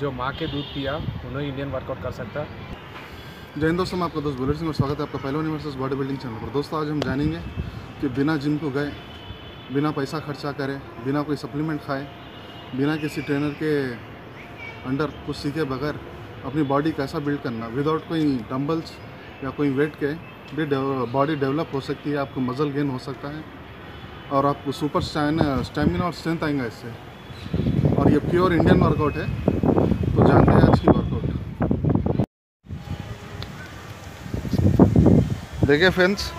जो माँ के दूध पिया उन्होंने इंडियन वर्कआउट कर सकता है। जय हिंद दोस्तों, मैं आपका दोस्त भूलर सिंह और स्वागत है आपका पहला यूनिवर्स बॉडी बिल्डिंग चैनल पर। दोस्तों आज हम जानेंगे कि बिना जिम को गए, बिना पैसा खर्चा करें, बिना कोई सप्लीमेंट खाए, बिना किसी ट्रेनर के अंडर कुछ सीखे बगैर अपनी बॉडी कैसा बिल्ड करना, विदाउट कोई डम्बल्स या कोई वेट के भी बॉडी डेवलप हो सकती है, आपको मसल गेन हो सकता है और आपको सुपर स्टैमिना और स्ट्रेंथ आएगा इससे। और ये प्योर इंडियन वर्कआउट है, तो जानते हैं आज की वर्कआउट। देखिए फ्रेंड्स,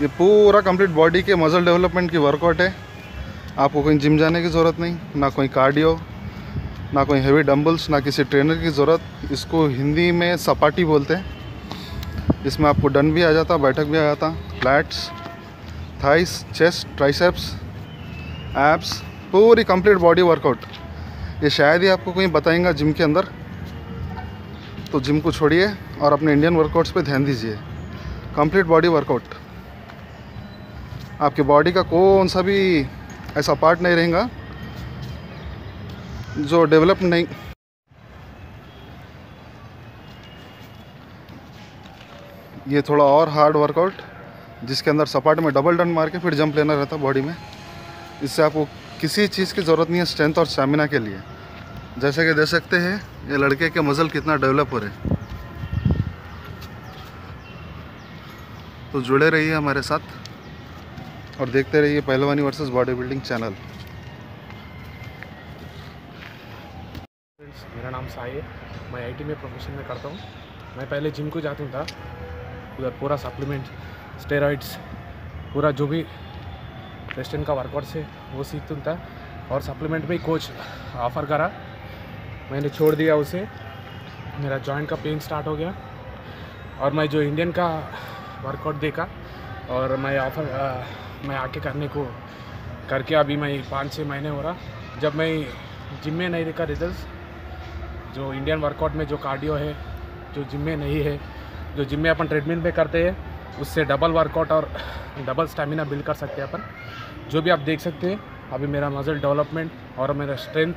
ये पूरा कंप्लीट बॉडी के मसल डेवलपमेंट की वर्कआउट है। आपको कहीं जिम जाने की ज़रूरत नहीं, ना कोई कार्डियो, ना कोई हेवी डम्बल्स, ना किसी ट्रेनर की ज़रूरत। इसको हिंदी में सपाटी बोलते हैं। इसमें आपको डन भी आ जाता, बैठक भी आ जाता, lats, thighs, chest, triceps, abs, पूरी कंप्लीट बॉडी वर्कआउट। ये शायद ही आपको कोई बताएगा जिम के अंदर। तो जिम को छोड़िए और अपने इंडियन वर्कआउट्स पे ध्यान दीजिए। कंप्लीट बॉडी वर्कआउट, आपकी बॉडी का कौन सा भी ऐसा पार्ट नहीं रहेगा जो डेवलप नहीं। ये थोड़ा और हार्ड वर्कआउट जिसके अंदर सपाट में डबल डंप मार के फिर जंप लेना रहता बॉडी में। इससे आपको किसी चीज़ की ज़रूरत नहीं है स्ट्रेंथ और स्टैमिना के लिए। जैसे कि देख सकते हैं ये लड़के के मसल कितना डेवलप हो रहे। तो जुड़े रहिए हमारे साथ और देखते रहिए पहलवान वर्सेस बॉडी बिल्डिंग चैनल। मेरा नाम साई है, मैं आईटी में प्रोफेशन में करता हूँ। मैं पहले जिम को जाता था, उधर पूरा सप्लीमेंट, स्टेरॉइड्स, पूरा जो भी वेस्टर्न का वर्कआउट से वो सीखता था और सप्लीमेंट भी कोच ऑफ़र करा, मैंने छोड़ दिया उसे। मेरा जॉइंट का पेन स्टार्ट हो गया और मैं जो इंडियन का वर्कआउट देखा और मैं आके करने को करके अभी मैं 5-6 महीने हो रहा। जब मैं जिम में नहीं देखा रिजल्ट, जो इंडियन वर्कआउट में जो कार्डियो है, जो जिम में नहीं है, जो जिम में अपन ट्रेडमिल पे करते हैं, उससे डबल वर्कआउट और डबल स्टैमिना बिल्ड कर सकते हैं अपन। जो भी आप देख सकते हैं अभी मेरा मसल डेवलपमेंट और मेरा स्ट्रेंथ,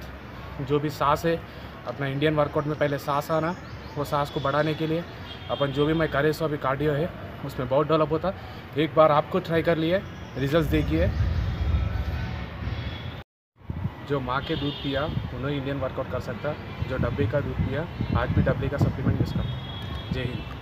जो भी सांस है अपना इंडियन वर्कआउट में पहले सांस आना, वो सांस को बढ़ाने के लिए अपन जो भी मैं करे सो अभी कार्डियो है उसमें बहुत डेवलप होता। एक बार आपको ट्राई कर लिए, रिजल्ट देखिए। जो माँ के दूध पिया उन्होंने इंडियन वर्कआउट कर सकता, जो डब्बे का दूध पिया आज भी डब्बे का सप्लीमेंट यूज़ करता। जय हिंद।